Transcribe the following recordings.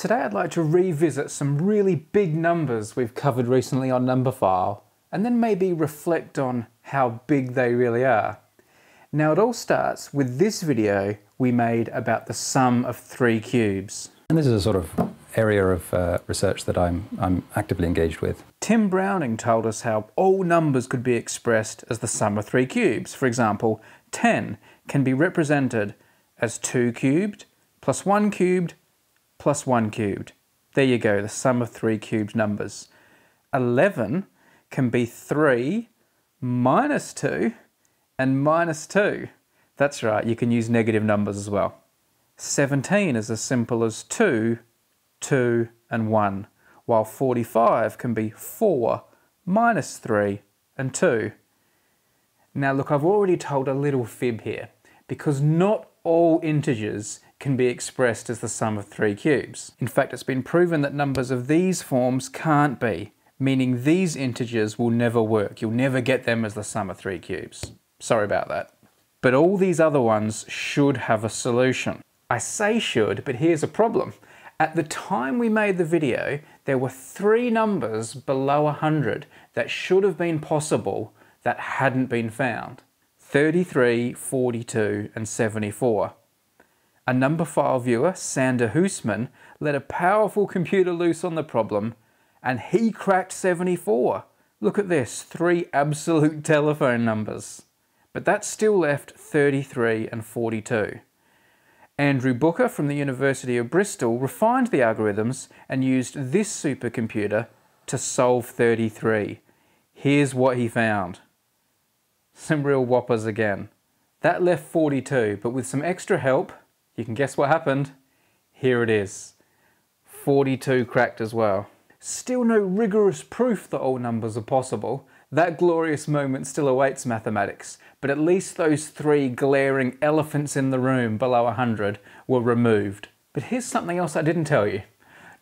Today I'd like to revisit some really big numbers we've covered recently on Numberphile, and then maybe reflect on how big they really are. Now it all starts with this video we made about the sum of three cubes. And this is a sort of area of research that I'm actively engaged with. Tim Browning told us how all numbers could be expressed as the sum of three cubes. For example, 10 can be represented as 2 cubed, plus 1 cubed, plus 1 cubed. There you go, the sum of three cubed numbers. 11 can be 3 minus 2 and minus 2. That's right, you can use negative numbers as well. 17 is as simple as 2, 2 and 1, while 45 can be 4 minus 3 and 2. Now look, I've already told a little fib here, because not all integers can be expressed as the sum of three cubes. In fact, it's been proven that numbers of these forms can't be, meaning these integers will never work. You'll never get them as the sum of three cubes. Sorry about that. But all these other ones should have a solution. I say should, but here's a problem. At the time we made the video, there were 3 numbers below 100 that should have been possible that hadn't been found. 33, 42, and 74. A Numberphile viewer, Sander Hoosman, let a powerful computer loose on the problem, and he cracked 74. Look at this, 3 absolute telephone numbers. But that still left 33 and 42. Andrew Booker from the University of Bristol refined the algorithms and used this supercomputer to solve 33. Here's what he found. Some real whoppers again. That left 42, but with some extra help, you can guess what happened. Here it is. 42 cracked as well. Still no rigorous proof that all numbers are possible. That glorious moment still awaits mathematics, but at least those 3 glaring elephants in the room below 100 were removed. But here's something else I didn't tell you.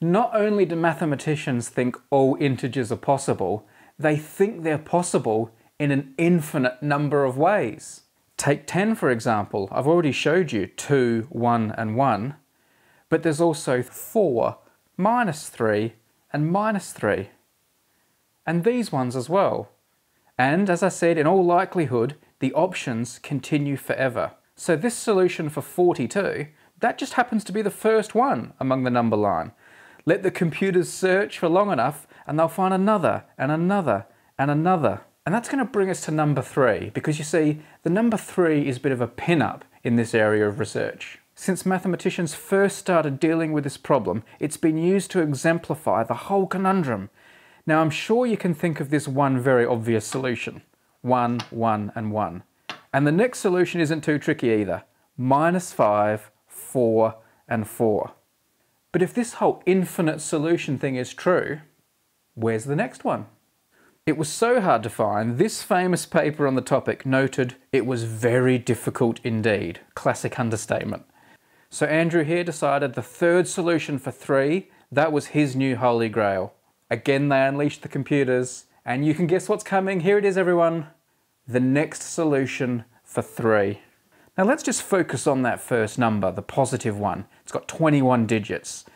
Not only do mathematicians think all integers are possible, they think they're possible in an infinite number of ways. Take 10 for example. I've already showed you 2, 1 and 1, but there's also 4, minus 3 and minus 3. And these ones as well. And as I said, in all likelihood, the options continue forever. So this solution for 42, that just happens to be the first one among the number line. Let the computers search for long enough and they'll find another and another and another. And that's going to bring us to number 3, because you see, the number 3 is a bit of a pin-up in this area of research. Since mathematicians first started dealing with this problem, it's been used to exemplify the whole conundrum. Now I'm sure you can think of this one very obvious solution. 1, 1 and 1. And the next solution isn't too tricky either. Minus 5, 4 and 4. But if this whole infinite solution thing is true, where's the next one? It was so hard to find, this famous paper on the topic noted it was very difficult indeed. Classic understatement. So Andrew here decided the third solution for 3, that was his new holy grail. Again, they unleashed the computers, and you can guess what's coming. Here it is, everyone. The next solution for 3. Now let's just focus on that first number, the positive one. It's got 21 digits.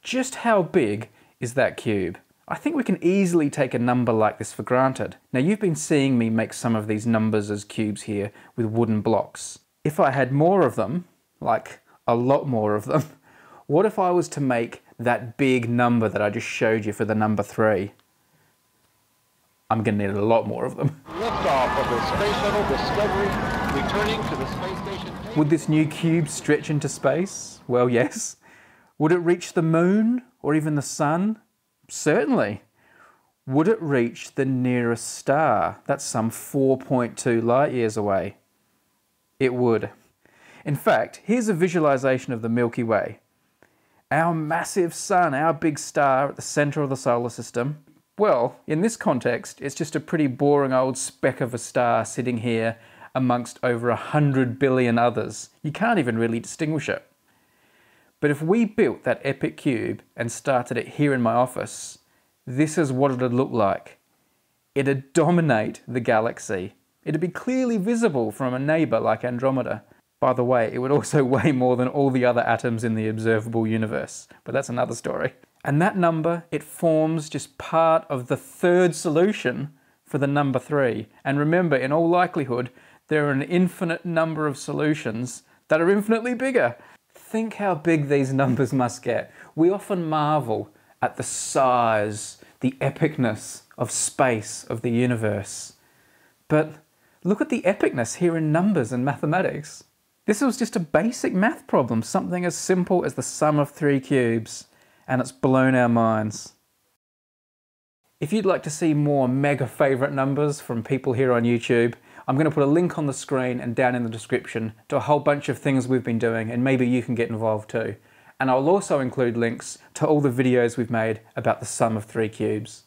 Just how big is that cube? I think we can easily take a number like this for granted. Now you've been seeing me make some of these numbers as cubes here with wooden blocks. If I had more of them, like a lot more of them, what if I was to make that big number that I just showed you for the number 3? I'm going to need a lot more of them. Liftoff of the Space Shuttle Discovery, returning to the space station. Would this new cube stretch into space? Well, yes. Would it reach the moon or even the sun? Certainly. Would it reach the nearest star? That's some 4.2 light years away. It would. In fact, here's a visualization of the Milky Way. Our massive sun, our big star at the centre of the solar system. Well, in this context, it's just a pretty boring old speck of a star sitting here amongst over 100 billion others. You can't even really distinguish it. But if we built that epic cube and started it here in my office, this is what it'd look like. It'd dominate the galaxy. It'd be clearly visible from a neighbour like Andromeda. By the way, it would also weigh more than all the other atoms in the observable universe, but that's another story. And that number, it forms just part of the third solution for the number 3. And remember, in all likelihood, there are an infinite number of solutions that are infinitely bigger. Think how big these numbers must get. We often marvel at the size, the epicness of space, of the universe. But look at the epicness here in numbers and mathematics. This was just a basic math problem, something as simple as the sum of 3 cubes, and it's blown our minds. If you'd like to see more mega favourite numbers from people here on YouTube, I'm going to put a link on the screen and down in the description to a whole bunch of things we've been doing, and maybe you can get involved too. And I'll also include links to all the videos we've made about the sum of 3 cubes.